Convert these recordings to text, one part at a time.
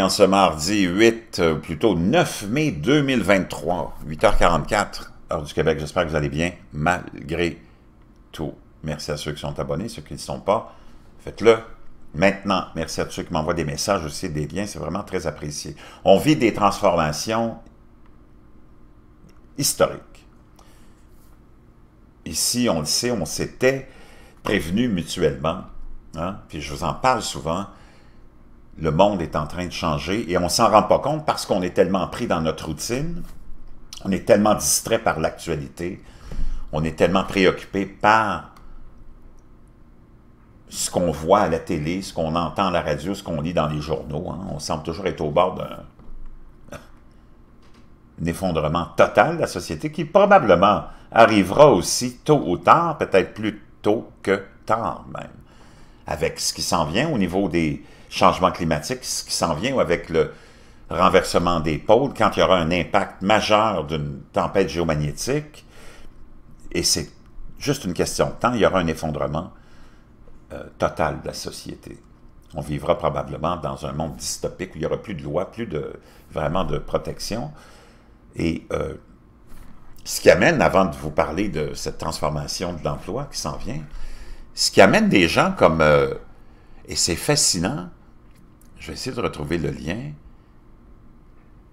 en ce mardi 9 mai 2023, 8h44, heure du Québec. J'espère que vous allez bien, malgré tout. Merci à ceux qui sont abonnés, ceux qui ne le sont pas. Faites-le maintenant. Merci à tous ceux qui m'envoient des messages aussi, des liens. C'est vraiment très apprécié. On vit des transformations historiques. Ici, on le sait, on s'était prévenus mutuellement. Hein? Puis je vous en parle souvent. Le monde est en train de changer et on ne s'en rend pas compte parce qu'on est tellement pris dans notre routine, on est tellement distrait par l'actualité, on est tellement préoccupé par ce qu'on voit à la télé, ce qu'on entend à la radio, ce qu'on lit dans les journaux. Hein. On semble toujours être au bord d'un effondrement total de la société qui probablement arrivera aussi tôt ou tard, peut-être plus tôt que tard même, avec ce qui s'en vient au niveau des changement climatique, ce qui s'en vient avec le renversement des pôles, quand il y aura un impact majeur d'une tempête géomagnétique, et c'est juste une question de temps, il y aura un effondrement total de la société. On vivra probablement dans un monde dystopique où il n'y aura plus de loi, plus de vraiment de protection. Et ce qui amène, avant de vous parler de cette transformation de l'emploi qui s'en vient, ce qui amène des gens comme... et c'est fascinant. Je vais essayer de retrouver le lien.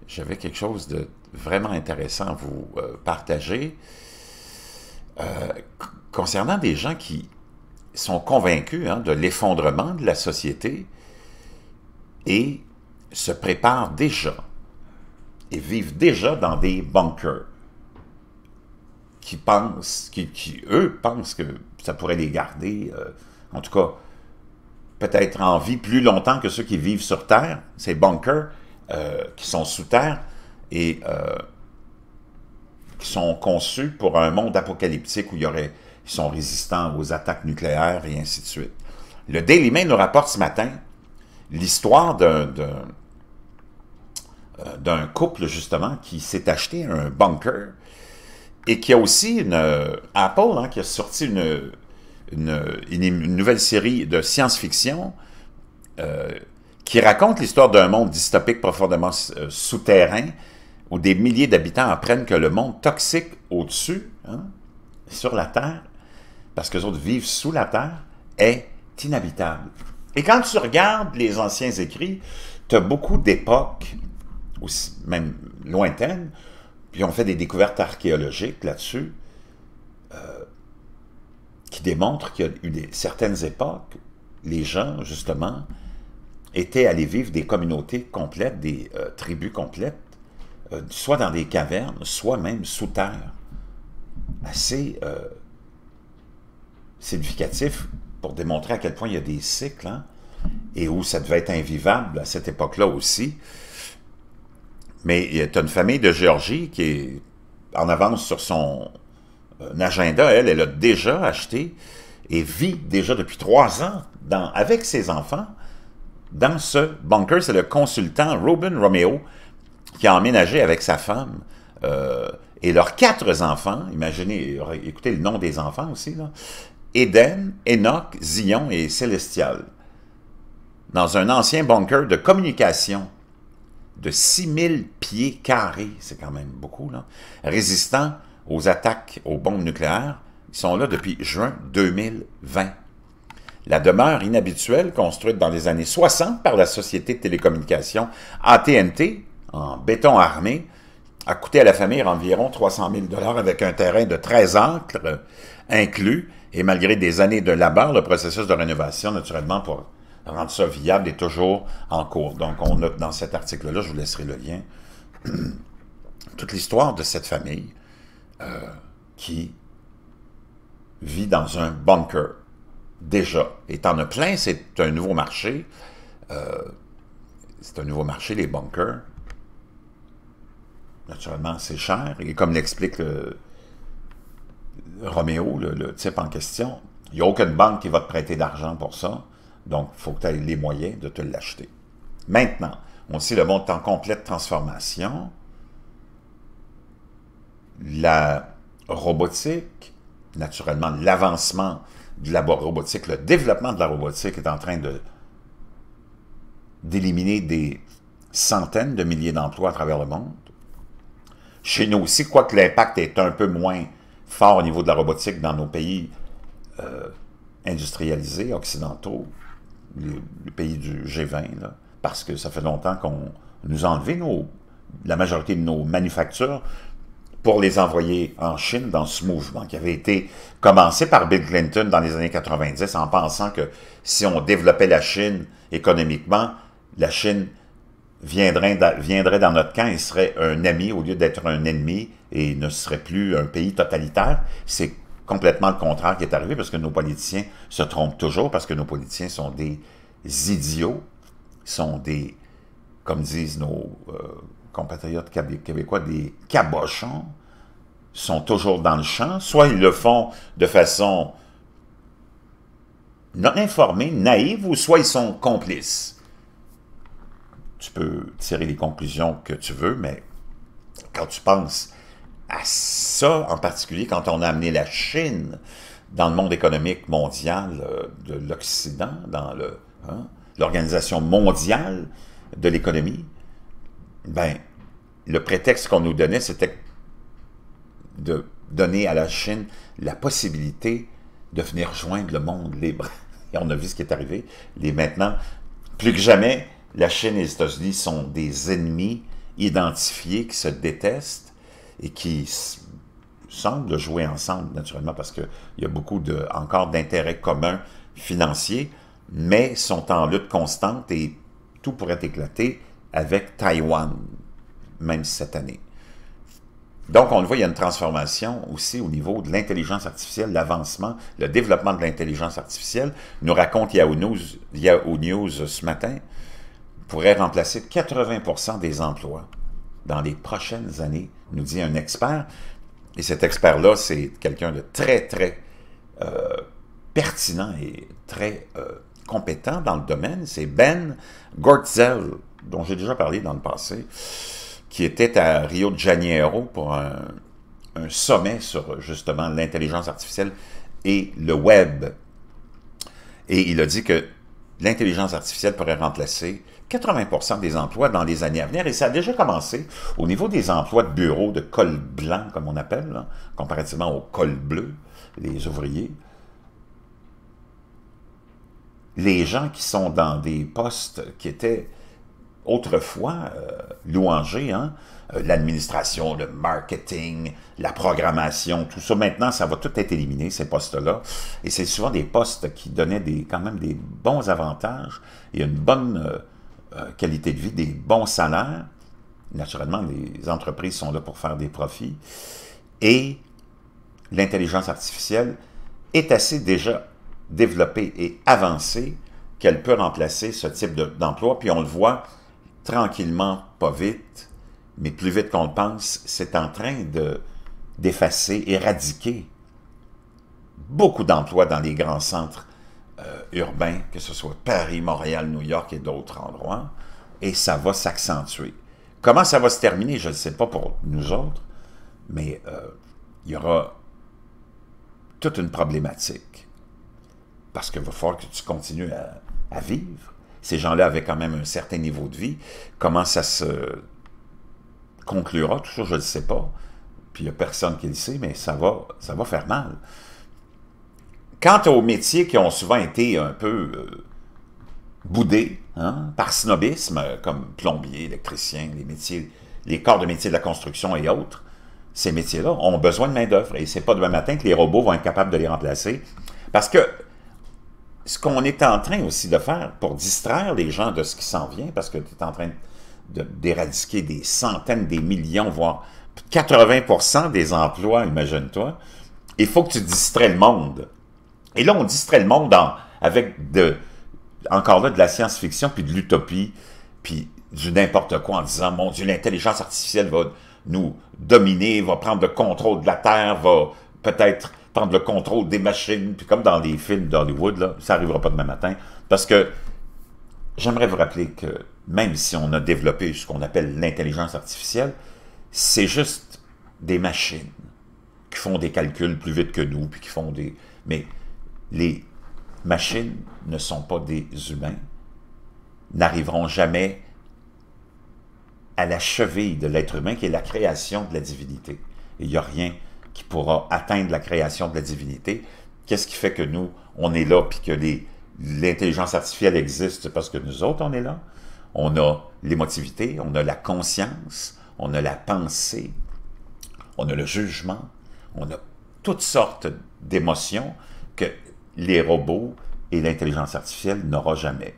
J'avais quelque chose de vraiment intéressant à vous partager concernant des gens qui sont convaincus hein, de l'effondrement de la société et se préparent déjà et vivent déjà dans des bunkers qui pensent, qui eux pensent que ça pourrait les garder, en tout cas peut-être en vie plus longtemps que ceux qui vivent sur Terre, ces bunkers qui sont sous Terre et qui sont conçus pour un monde apocalyptique où il y aurait, ils sont résistants aux attaques nucléaires et ainsi de suite. Le Daily Mail nous rapporte ce matin l'histoire d'un couple justement qui s'est acheté un bunker et qui a aussi une Apple hein, qui a sorti une nouvelle série de science-fiction qui raconte l'histoire d'un monde dystopique profondément souterrain où des milliers d'habitants apprennent que le monde toxique au-dessus, hein, sur la Terre, parce que les autres vivent sous la Terre, est inhabitable. Et quand tu regardes les anciens écrits, tu as beaucoup d'époques, même lointaines, puis on fait des découvertes archéologiques là-dessus, qui démontre qu'il y a eu certaines époques, les gens, justement, étaient allés vivre des communautés complètes, des tribus complètes, soit dans des cavernes, soit même sous terre. Assez significatif pour démontrer à quel point il y a des cycles, hein, et où ça devait être invivable à cette époque-là aussi. Mais il y a une famille de Géorgie qui est en avance sur son... un agenda, elle a déjà acheté et vit déjà depuis 3 ans avec ses enfants dans ce bunker. C'est le consultant Robin Romeo qui a emménagé avec sa femme et leurs 4 enfants. Imaginez, écoutez le nom des enfants aussi, là. Eden, Enoch, Zion et Célestial. Dans un ancien bunker de communication de 6000 pieds carrés, c'est quand même beaucoup, là, résistant aux attaques aux bombes nucléaires, ils sont là depuis juin 2020. La demeure inhabituelle, construite dans les années 60 par la société de télécommunications AT&T, en béton armé, a coûté à la famille environ 300 000 $ avec un terrain de 13 acres inclus, et malgré des années de labeur, le processus de rénovation, naturellement, pour rendre ça viable, est toujours en cours. Donc, on note dans cet article-là, je vous laisserai le lien, toute l'histoire de cette famille, qui vit dans un bunker, déjà. Et t'en as plein, c'est un nouveau marché. C'est un nouveau marché, les bunkers. Naturellement, c'est cher. Et comme l'explique Roméo, le type en question, il n'y a aucune banque qui va te prêter d'argent pour ça. Donc, il faut que tu aies les moyens de te l'acheter. Maintenant, on sait le monde est en complète transformation. La robotique, naturellement, l'avancement de la robotique, le développement de la robotique est en train d'éliminer des centaines de milliers d'emplois à travers le monde. Chez nous aussi, quoique l'impact est un peu moins fort au niveau de la robotique dans nos pays industrialisés, occidentaux, les pays du G20, là, parce que ça fait longtemps qu'on nous a enlevé la majorité de nos manufactures pour les envoyer en Chine dans ce mouvement qui avait été commencé par Bill Clinton dans les années 90 en pensant que si on développait la Chine économiquement, la Chine viendrait dans notre camp et serait un ami au lieu d'être un ennemi et ne serait plus un pays totalitaire. C'est complètement le contraire qui est arrivé parce que nos politiciens se trompent toujours, parce que nos politiciens sont des idiots, sont des, comme disent nos compatriotes québécois, des cabochons, sont toujours dans le champ. Soit ils le font de façon non informée, naïve, ou soit ils sont complices. Tu peux tirer les conclusions que tu veux, mais quand tu penses à ça, en particulier quand on a amené la Chine dans le monde économique mondial de l'Occident, dans l'Organisation mondiale de l'économie, ben, le prétexte qu'on nous donnait, c'était de donner à la Chine la possibilité de venir joindre le monde libre. Et on a vu ce qui est arrivé. Maintenant, plus que jamais, la Chine et les États-Unis sont des ennemis identifiés qui se détestent et qui semblent jouer ensemble, naturellement, parce qu'il y a beaucoup encore d'intérêts communs financiers, mais sont en lutte constante et tout pourrait éclater avec Taïwan, même cette année. Donc, on le voit, il y a une transformation aussi au niveau de l'intelligence artificielle, l'avancement, le développement de l'intelligence artificielle. Nous raconte Yahoo News ce matin, pourrait remplacer 80% des emplois dans les prochaines années, nous dit un expert. Et cet expert-là, c'est quelqu'un de très, très pertinent et très compétent dans le domaine. C'est Ben Gortzel, dont j'ai déjà parlé dans le passé, qui était à Rio de Janeiro pour un sommet sur, justement, l'intelligence artificielle et le web. Et il a dit que l'intelligence artificielle pourrait remplacer 80% des emplois dans les années à venir, et ça a déjà commencé au niveau des emplois de bureau, de col blanc, comme on appelle, là, comparativement au col bleu, les ouvriers. Les gens qui sont dans des postes qui étaient autrefois louangés, hein, l'administration, le marketing, la programmation, tout ça, maintenant, ça va tout être éliminé, ces postes-là. Et c'est souvent des postes qui donnaient quand même des bons avantages et une bonne qualité de vie, des bons salaires. Naturellement, les entreprises sont là pour faire des profits. Et l'intelligence artificielle est assez déjà développée et avancée qu'elle peut remplacer ce type d'emploi. Puis on le voit tranquillement, pas vite, mais plus vite qu'on le pense, c'est en train d'effacer, éradiquer beaucoup d'emplois dans les grands centres urbains, que ce soit Paris, Montréal, New York et d'autres endroits, et ça va s'accentuer. Comment ça va se terminer, je ne sais pas pour nous autres, mais il y aura toute une problématique, parce qu'il va falloir que tu continues à vivre. Ces gens-là avaient quand même un certain niveau de vie. Comment ça se conclura, tout ça, je ne le sais pas, puis il n'y a personne qui le sait, mais ça va faire mal. Quant aux métiers qui ont souvent été un peu boudés, hein, par snobisme, comme plombier, électricien, les corps de métier de la construction et autres, ces métiers-là ont besoin de main-d'œuvre, et c'est pas demain matin que les robots vont être capables de les remplacer, parce que ce qu'on est en train aussi de faire pour distraire les gens de ce qui s'en vient, parce que tu es en train d'éradiquer des centaines, des millions, voire 80% des emplois, imagine-toi, il faut que tu distrais le monde. Et là, on distrait le monde avec encore là de la science-fiction, puis de l'utopie, puis du n'importe quoi, en disant, mon Dieu, l'intelligence artificielle va nous dominer, va prendre le contrôle de la Terre, va peut-être prendre le contrôle des machines, puis comme dans les films d'Hollywood, ça n'arrivera pas demain matin, parce que j'aimerais vous rappeler que même si on a développé ce qu'on appelle l'intelligence artificielle, c'est juste des machines qui font des calculs plus vite que nous, puis qui font des... Mais les machines ne sont pas des humains, n'arriveront jamais à la cheville de l'être humain, qui est la création de la divinité. Et il n'y a rien qui pourra atteindre la création de la divinité. Qu'est-ce qui fait que nous, on est là, puis que l'intelligence artificielle existe? Parce que nous autres, on est là. On a l'émotivité, on a la conscience, on a la pensée, on a le jugement, on a toutes sortes d'émotions que les robots et l'intelligence artificielle n'auront jamais.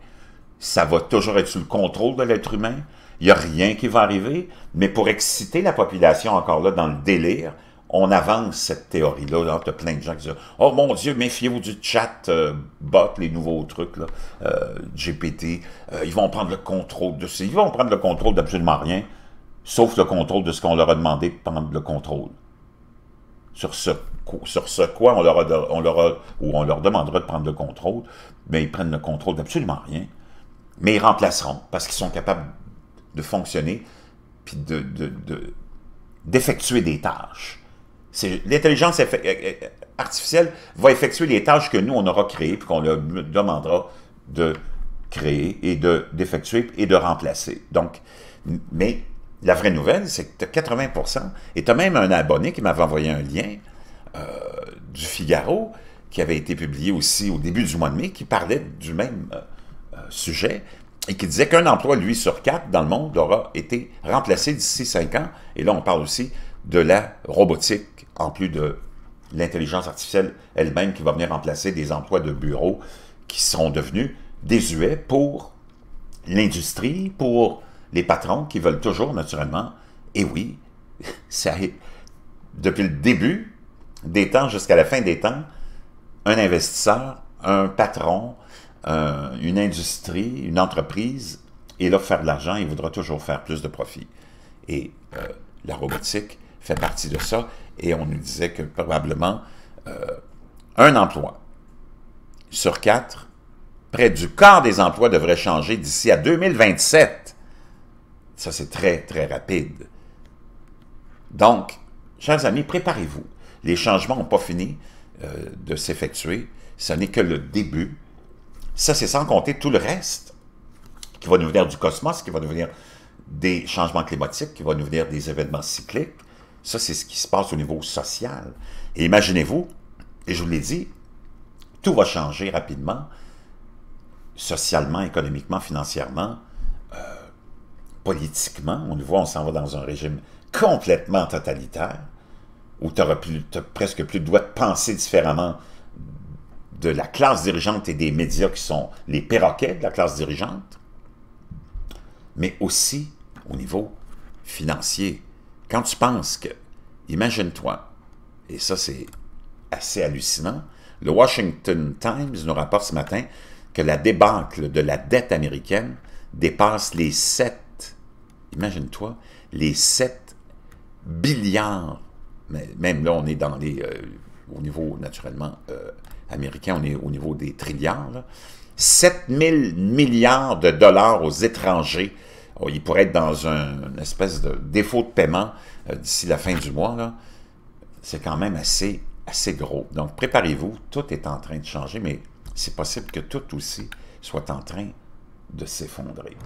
Ça va toujours être sous le contrôle de l'être humain, il n'y a rien qui va arriver, mais pour exciter la population encore là dans le délire, on avance cette théorie-là. Il y a plein de gens qui disent « Oh mon Dieu, méfiez-vous du chat, bot, les nouveaux trucs, là, GPT, ils vont prendre le contrôle de ça. » Ils vont prendre le contrôle d'absolument rien, sauf le contrôle de ce qu'on leur a demandé de prendre le contrôle. Sur ce quoi on leur demandera de prendre le contrôle, mais ils prennent le contrôle d'absolument rien. Mais ils remplaceront, parce qu'ils sont capables de fonctionner, puis d'effectuer des tâches. L'intelligence artificielle va effectuer les tâches que nous, on aura créées, puis qu'on leur demandera de créer et d'effectuer et de remplacer. Donc, mais la vraie nouvelle, c'est que tu as 80%, et tu as même un abonné qui m'avait envoyé un lien du Figaro, qui avait été publié aussi au début du mois de mai, qui parlait du même sujet, et qui disait qu'un emploi, lui, sur 4 dans le monde, aura été remplacé d'ici 5 ans. Et là, on parle aussi de la robotique, en plus de l'intelligence artificielle elle-même qui va venir remplacer des emplois de bureau qui sont devenus désuets pour l'industrie, pour les patrons qui veulent toujours, naturellement, et oui, ça arrive. Depuis le début des temps jusqu'à la fin des temps, un investisseur, un patron, une industrie, une entreprise, est là pour faire de l'argent, il voudra toujours faire plus de profit. Et la robotique fait partie de ça, et on nous disait que probablement un emploi sur 4, près du quart des emplois devraient changer d'ici à 2027. Ça, c'est très, très rapide. Donc, chers amis, préparez-vous. Les changements n'ont pas fini de s'effectuer. Ce n'est que le début. Ça, c'est sans compter tout le reste qui va nous venir du cosmos, qui va nous venir des changements climatiques, qui va nous venir des événements cycliques. Ça, c'est ce qui se passe au niveau social. Et imaginez-vous, et je vous l'ai dit, tout va changer rapidement, socialement, économiquement, financièrement, politiquement. On le voit, on s'en va dans un régime complètement totalitaire, où tu n'auras presque plus le droit de penser différemment de la classe dirigeante et des médias qui sont les perroquets de la classe dirigeante, mais aussi au niveau financier. Quand tu penses que, imagine-toi, et ça c'est assez hallucinant, le Washington Times nous rapporte ce matin que la débâcle de la dette américaine dépasse les 7, imagine-toi, les 7 billiards, mais même là on est dans les, au niveau naturellement américain, on est au niveau des trilliards, là. 7 000 milliards de dollars aux étrangers. Oh, ils pourraient être dans une espèce de défaut de paiement d'ici la fin du mois. C'est quand même assez, assez gros. Donc, préparez-vous. Tout est en train de changer, mais c'est possible que tout aussi soit en train de s'effondrer.